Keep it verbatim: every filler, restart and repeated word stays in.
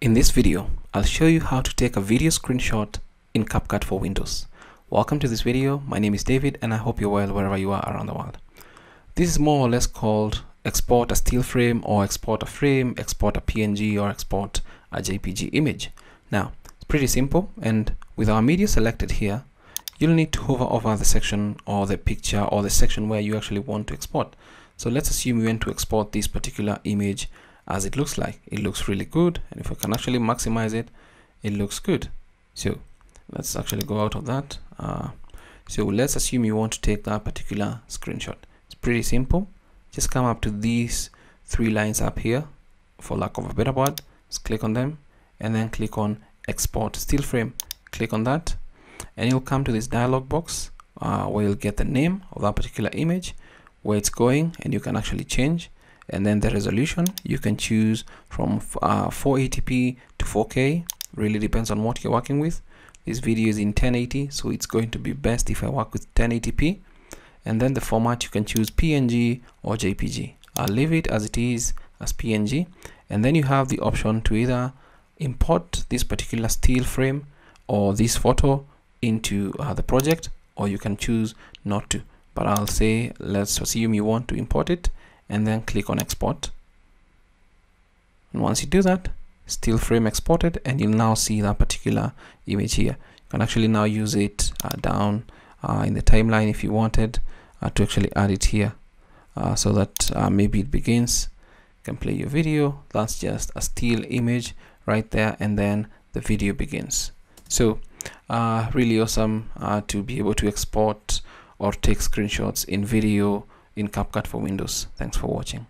In this video, I'll show you how to take a video screenshot in CapCut for Windows. Welcome to this video. My name is David and I hope you're well wherever you are around the world. This is more or less called export a still frame or export a frame, export a P N G or export a J P G image. Now, it's pretty simple, and with our media selected here, you'll need to hover over the section or the picture or the section where you actually want to export. So let's assume we want to export this particular image. As it looks like, it looks really good, and if we can actually maximize it, it looks good. So let's actually go out of that. Uh, so let's assume you want to take that particular screenshot. It's pretty simple. Just come up to these three lines up here, for lack of a better word. Just click on them and then click on export still frame. Click on that and you'll come to this dialog box uh, where you'll get the name of that particular image, where it's going, and you can actually change. And then the resolution, you can choose from uh, four eighty p to four K, really depends on what you're working with. This video is in ten eighty, so it's going to be best if I work with ten eighty p. And then the format, you can choose P N G or J P G. I'll leave it as it is, as P N G. And then you have the option to either import this particular still frame or this photo into uh, the project, or you can choose not to. But I'll say, let's assume you want to import it, and then click on export. And once you do that, still frame exported, and you'll now see that particular image here. You can actually now use it uh, down uh, in the timeline if you wanted uh, to actually add it here uh, so that uh, maybe it begins. You can play your video. That's just a still image right there, and then the video begins. So uh, really awesome uh, to be able to export or take screenshots in video in CapCut for Windows. Thanks for watching.